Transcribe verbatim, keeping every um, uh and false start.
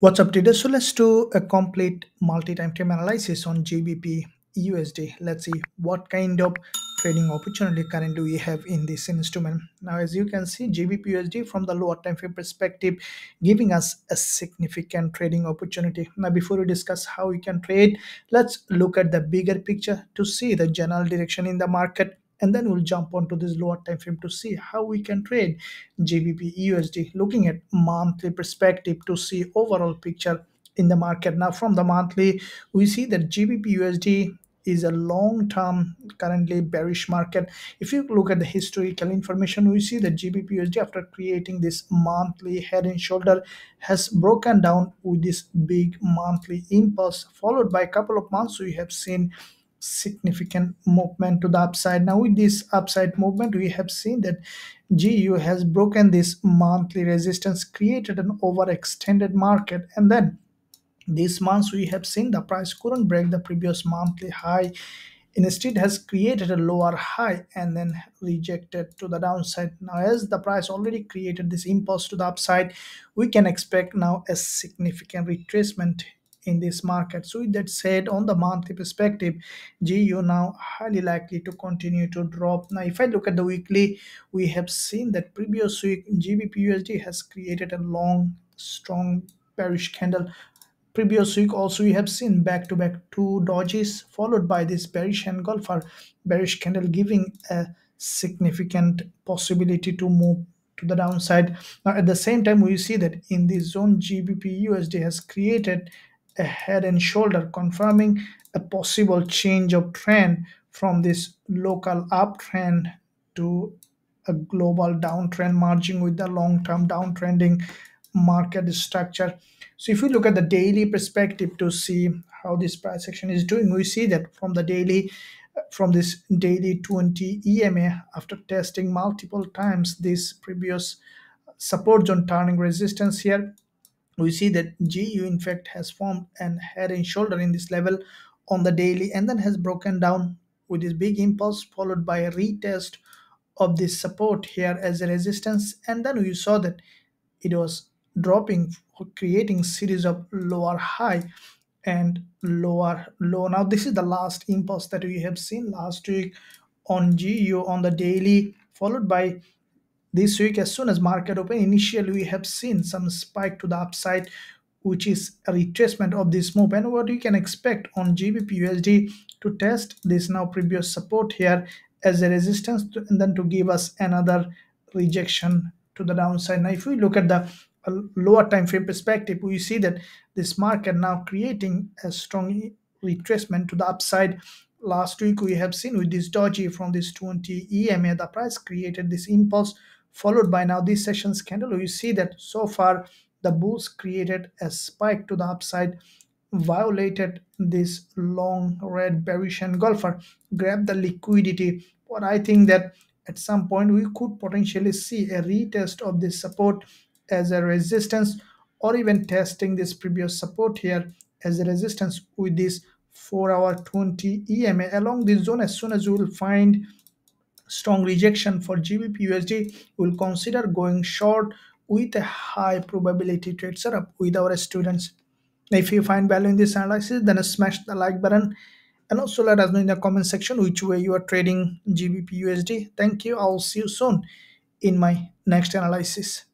What's up, traders? So let's do a complete multi-time frame analysis on G B P U S D. Let's see what kind of trading opportunity currently we have in this instrument. Now, as you can see, G B P U S D from the lower time frame perspective giving us a significant trading opportunity. Now, before we discuss how we can trade, let's look at the bigger picture to see the general direction in the market, and then we'll jump onto this lower time frame to see how we can trade G B P U S D, looking at monthly perspective to see overall picture in the market. Now, from the monthly, we see that G B P U S D is a long-term currently bearish market. If you look at the historical information, we see that G B P U S D, after creating this monthly head and shoulder, has broken down with this big monthly impulse, followed by a couple of months we have seen significant movement to the upside. Now, with this upside movement, we have seen that G U has broken this monthly resistance, created an overextended market, and then this month we have seen the price couldn't break the previous monthly high. Instead, has created a lower high and then rejected to the downside. Now, as the price already created this impulse to the upside, we can expect now a significant retracement in this market. So with that said, on the monthly perspective, G U now highly likely to continue to drop. Now, if I look at the weekly, we have seen that previous week G B P U S D has created a long, strong bearish candle. Previous week also we have seen back-to-back two dodges, followed by this bearish engulfer bearish candle, giving a significant possibility to move to the downside. Now, at the same time, we see that in this zone G B P U S D has created a head and shoulder, confirming a possible change of trend from this local uptrend to a global downtrend, merging with the long-term downtrending market structure. So if you look at the daily perspective to see how this price action is doing, we see that from the daily, from this daily twenty E M A, after testing multiple times this previous support zone, turning resistance here, we see that G U in fact has formed an head and shoulder in this level on the daily, and then has broken down with this big impulse, followed by a retest of this support here as a resistance, and then we saw that it was dropping, creating series of lower high and lower low. Now, this is the last impulse that we have seen last week on G U on the daily, followed by this week. As soon as market open, initially we have seen some spike to the upside, which is a retracement of this move. And what you can expect on G B P U S D to test this now previous support here as a resistance, to, and then to give us another rejection to the downside. Now, if we look at the lower time frame perspective, we see that this market now creating a strong retracement to the upside. Last week we have seen with this doji from this twenty E M A, the price created this impulse, followed by now this session's candle. We see that so far the bulls created a spike to the upside, violated this long red bearish engulfer, grabbed the liquidity. But I think that at some point we could potentially see a retest of this support as a resistance, or even testing this previous support here as a resistance with this four hour twenty E M A. Along this zone, as soon as we will find strong rejection for G B P U S D, we'll consider going short with a high probability trade setup with our students. If you find value in this analysis, then smash the like button, and also let us know in the comment section which way you are trading G B P U S D. Thank you. I'll see you soon in my next analysis.